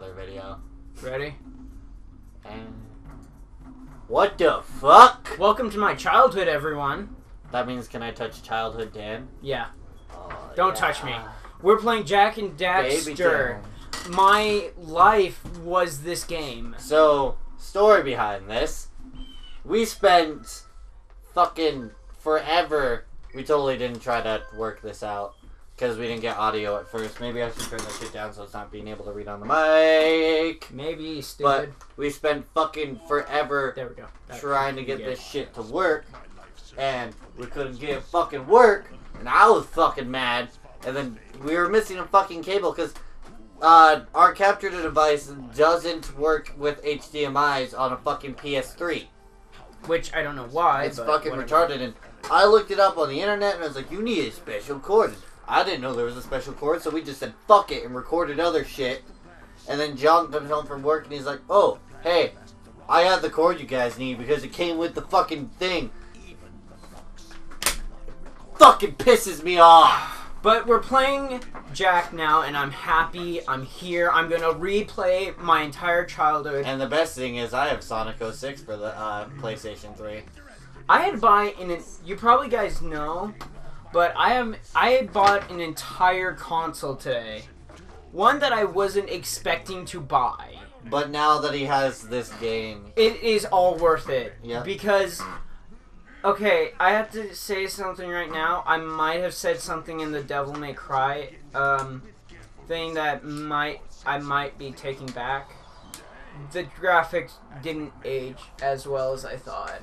another video. Ready? And what the fuck? Welcome to my childhood, everyone. That means, can I touch childhood Dan? Yeah. Oh, don't touch me. We're playing Jak and Daxter. My life was this game. So, story behind this. We spent fucking forever. We totally didn't try to work this out because we didn't get audio at first. Maybe I should turn this shit down so it's not being able to read on the mic. Maybe, stupid. But we spent fucking forever trying to get this shit to work, and we couldn't get it fucking work, and I was fucking mad, and then we were missing a fucking cable because our capture to device doesn't work with HDMIs on a fucking PS3. Which, I don't know why, it's fucking retarded, and I looked it up on the internet, and I was like, you need a special cord. I didn't know there was a special cord, so we just said, fuck it, and recorded other shit. And then John comes home from work, and he's like, oh, hey, I have the cord you guys need, because it came with the fucking thing. Fucking pisses me off. But we're playing Jak now, and I'm happy. I'm here. I'm gonna replay my entire childhood. And the best thing is, I have Sonic 06 for the PlayStation 3. I had bought an. You probably guys know, but I had bought an entire console today, one that I wasn't expecting to buy. But now that he has this game, it is all worth it. Yeah. Because. Okay, I have to say something right now. I might have said something in the Devil May Cry thing that I might be taking back. The graphics didn't age as well as I thought.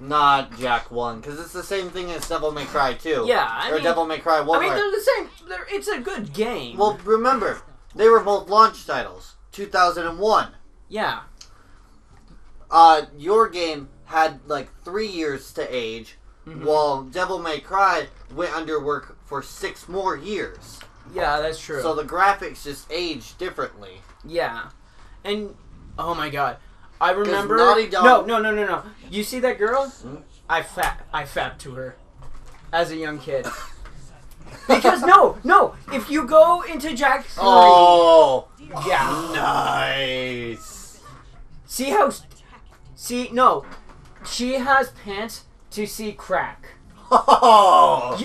Not Jak 1, because it's the same thing as Devil May Cry 2. Yeah, I mean, Devil May Cry 1. I mean, they're the same. It's a good game. Well, remember, they were both launch titles, 2001. Yeah. Your game had like 3 years to age, while Devil May Cry went under work for 6 more years. Yeah, that's true. So the graphics just aged differently. Yeah. And, oh my god. I remember... No. You see that girl? I fapped to her as a young kid. Because, no. If you go into Jak 3... Oh. Yeah. Nice. See how... See, no. She has pants to see crack. Oh.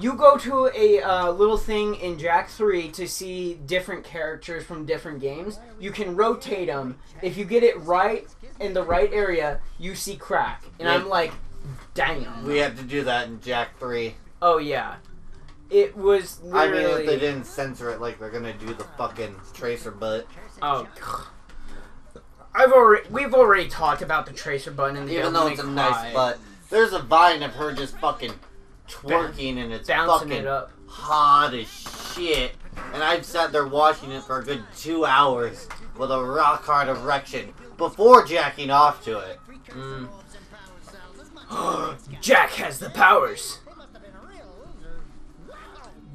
You go to a little thing in Jak 3 to see different characters from different games. You can rotate them. If you get it right in the right area, you see crack. And I'm like, damn. We have to do that in Jak 3. Oh, yeah. It was literally... I mean, if they didn't censor it like they're going to do the fucking tracer butt. Oh, God. We've already talked about the tracer button in the Devil May Cry. Even though it's a nice butt. There's a vine of her just fucking twerking and it's fucking hot as shit. And I've sat there watching it for a good 2 hours with a rock hard erection before jacking off to it. Jak has the powers.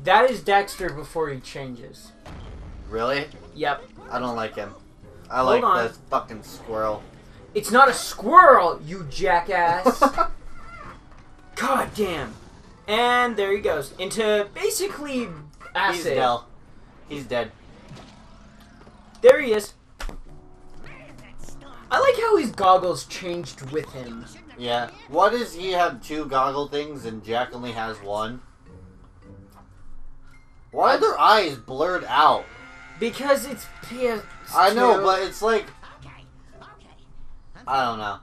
That is Daxter before he changes. Really? Yep. I don't like him. I like this fucking squirrel. It's not a squirrel, you jackass. God damn. And there he goes. Into basically acid. He's dead. There he is. I like how his goggles changed with him. Yeah. Why does he have 2 goggle things and Jak only has 1? Why are their eyes blurred out? Because it's PS2. I know, but it's like... I don't know.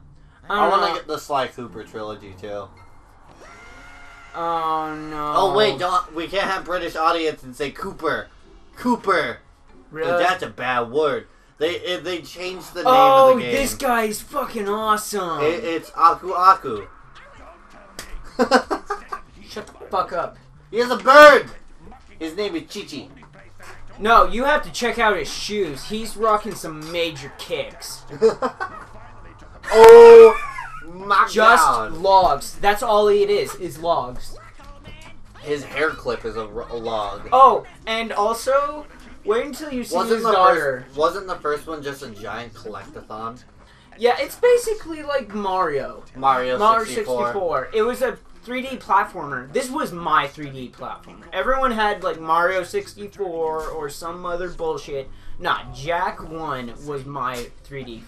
I want to get the Sly Cooper trilogy, too. Oh, no. Oh, wait, don't... We can't have British audience and say Cooper. Cooper. Really? That's a bad word. They changed the name of the game. Oh, this guy is fucking awesome. It's Aku Aku. Shut the fuck up. He has a bird. His name is Chi-Chi. No, you have to check out his shoes. He's rocking some major kicks. Just logs. That's all it is logs. His hair clip is a log. Oh, and also, wait until you see his daughter. Wasn't the first one just a giant collect-a-thon? Yeah, it's basically like Mario. Mario 64. It was a 3D platformer. This was my 3D platformer. Everyone had like Mario 64 or some other bullshit. Nah, Jak 1 was my 3D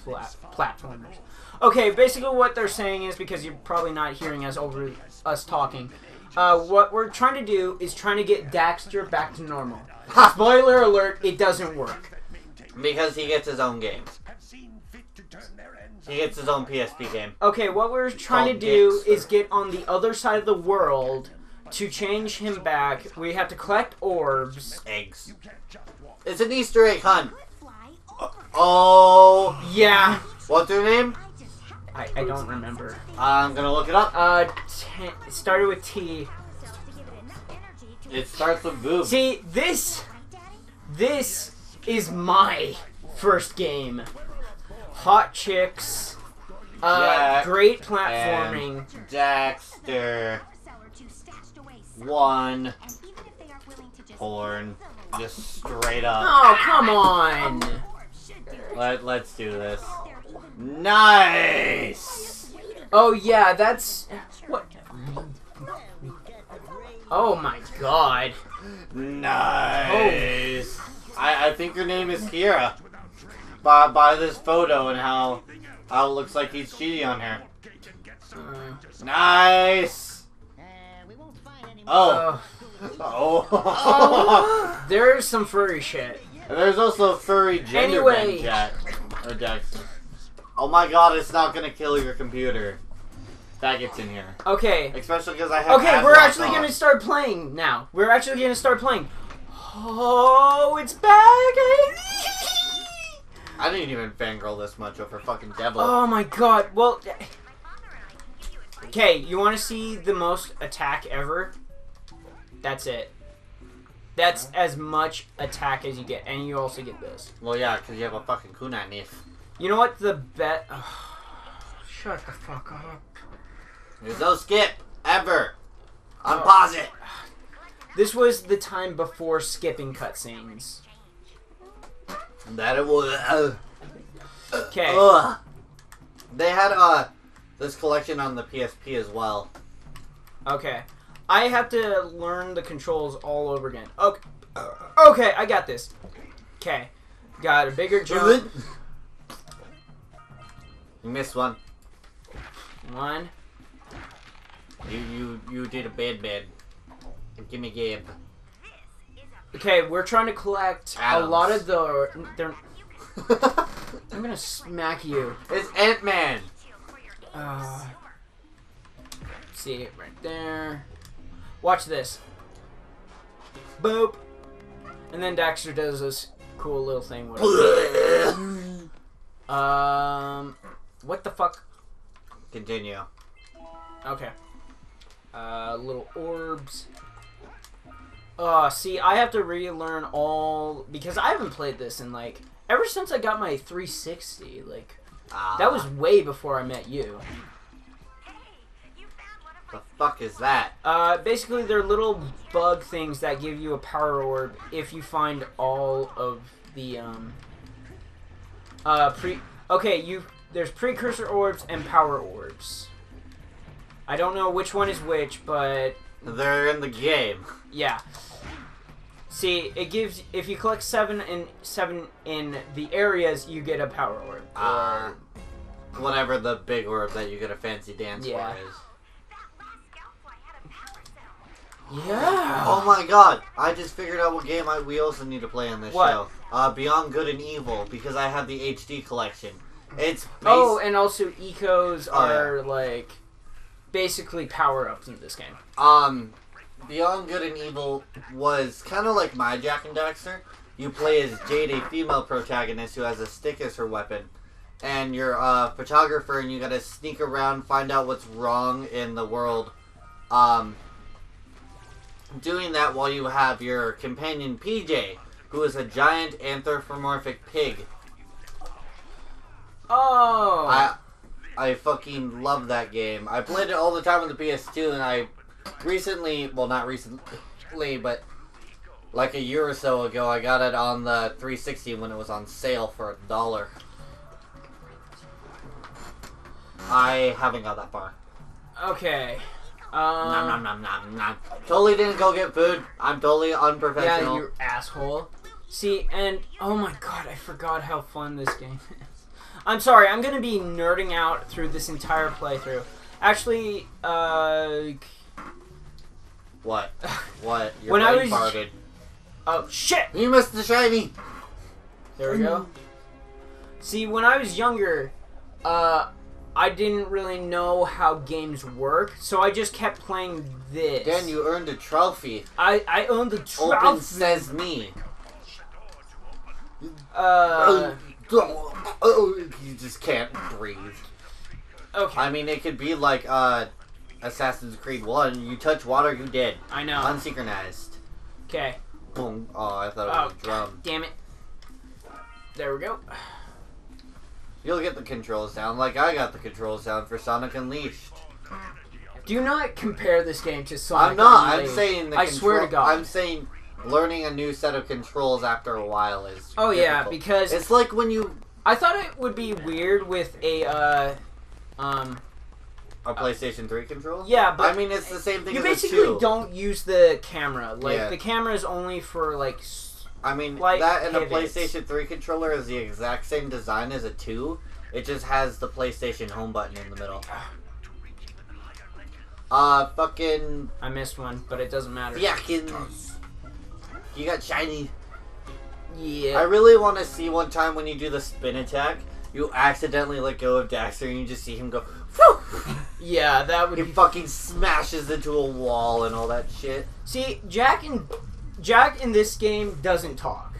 platformers. Okay, basically what they're saying is, because you're probably not hearing us over us talking, what we're trying to do is trying to get Daxter back to normal. Spoiler alert, it doesn't work. Because he gets his own game. He gets his own PSP game. Okay, what we're trying to do is get on the other side of the world to change him back. We have to collect orbs. Eggs. It's an Easter egg hunt. Oh. Yeah. What's her name? I don't remember. I'm going to look it up. It started with T. It starts with boob. See, this is my first game. Hot chicks. Great platforming. Daxter. One. Porn. Just straight up. Oh, come on. Let's do this. Nice. Oh yeah, that's what. Oh my god. Nice. Oh. I think your name is Kira. By this photo and how it looks like he's cheating on her. Nice. Oh. Oh. There's some furry shit. And there's also furry gender anyway. Daxter. Oh my god, it's not gonna kill your computer. That gets in here. Okay. Especially because I have. Okay, we're actually gonna start playing now. We're actually gonna start playing. Oh, it's back! I didn't even fangirl this much over fucking Devil. Oh my god. Well. Okay, you want to see the most attack ever? That's it. That's as much attack as you get, and you also get this. Well, yeah, because you have a fucking kunai knife. You know what the bet? Oh, shut the fuck up. There's no skip ever. I'm positive. This was the time before skipping cutscenes. That it was. Okay. They had this collection on the PSP as well. Okay. I have to learn the controls all over again. Okay, I got this. Okay, got a bigger jump. You missed one. One. You did a bad. Give me Gabe. Okay, we're trying to collect Adams. A lot of the. I'm gonna smack you. It's Ant-Man. See it right there. Watch this. Boop. And then Daxter does this cool little thing with it. What the fuck? Continue. Okay. Little orbs. See, I have to relearn all... Because I haven't played this in, like... Ever since I got my 360, like... That was way before I met you. The fuck is that? Basically they're little bug things that give you a power orb if you find all of the, there's precursor orbs and power orbs. I don't know which one is which, but... They're in the game. Yeah. See, it gives, if you collect seven in the areas, you get a power orb. Whatever the big orb that you get a fancy dance for is. Yeah. Oh my god. I just figured out what game we also need to play on this show. Beyond Good and Evil, because I have the HD collection. It's and also ecos are like basically power-ups in this game. Beyond Good and Evil was kind of like my Jak and Daxter. You play as Jade, a female protagonist who has a stick as her weapon. And you're a photographer and you gotta sneak around, find out what's wrong in the world. Doing that while you have your companion PJ, who is a giant anthropomorphic pig. Oh! I fucking love that game. I played it all the time on the PS2, and I recently, well not recently, but like a year or so ago, I got it on the 360 when it was on sale for $1. I haven't got that far. Okay. Nom, nom, nom, nom, nom. Totally didn't go get food. I'm totally unprofessional. Yeah, you asshole. See, and oh my god, I forgot how fun this game is. I'm sorry, I'm gonna be nerding out through this entire playthrough. Actually, what? What? You're when I was farted. Oh shit! You must destroy me. There we go. See, when I was younger, I didn't really know how games work, so I just kept playing this. Then you earned a trophy. I owned the trophy. Open says me. You just can't breathe. Okay. I mean, it could be like Assassin's Creed 1. You touch water, you dead. I know. Unsynchronized. Okay. Boom. Oh, I thought it was a drum. God damn it. There we go. You'll get the controls down like I got the controls down for Sonic Unleashed. Do not compare this game to Sonic Unleashed. I'm not. Unleashed. I'm saying the controls. I swear to God. I'm saying learning a new set of controls after a while is difficult. Yeah, because... It's like when you... I thought it would be weird with a, a PlayStation 3 controller? Yeah, but... I mean, it's the same thing as You basically don't use the camera. Like, the camera is only for, like... I mean, that and pivots. A PlayStation 3 controller is the exact same design as a 2. It just has the PlayStation home button in the middle. Fucking... I missed one, but it doesn't matter. Yuckins. You got shiny. Yeah. I really want to see one time when you do the spin attack, you accidentally let go of Daxter and you just see him go... Yeah, that would He fucking smashes into a wall and all that shit. See, Jak in this game doesn't talk.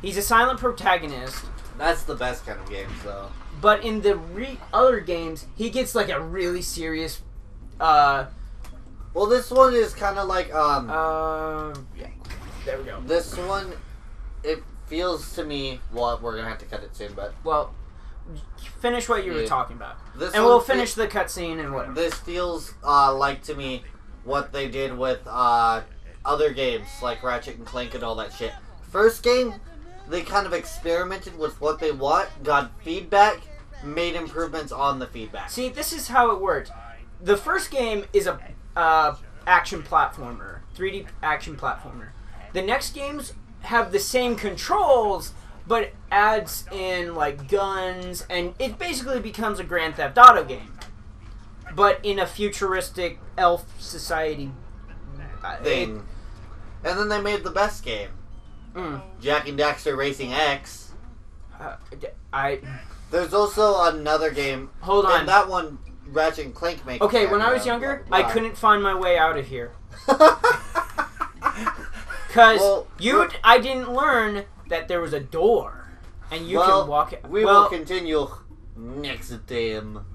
He's a silent protagonist. That's the best kind of game, though. But in the other games, he gets like a really serious... Well, this one is kind of like... yeah. There we go. This one, it feels to me... Well, we're going to have to cut it soon, but... Well, finish what you were talking about. This and we'll finish the cutscene and whatever. This feels like, to me, what they did with... other games like Ratchet and Clank and all that shit. First game, they kind of experimented with what they want, got feedback, made improvements on the feedback. See, this is how it worked. The first game is a action platformer, 3D action platformer. The next games have the same controls, but adds in like guns, and it basically becomes a Grand Theft Auto game, but in a futuristic elf society thing. And then they made the best game, Jak and Daxter Racing X. There's also another game. Hold on, and that one Ratchet and Clank make. Okay, when I was younger, I couldn't find my way out of here because I didn't learn that there was a door, and you can walk. We will continue next time.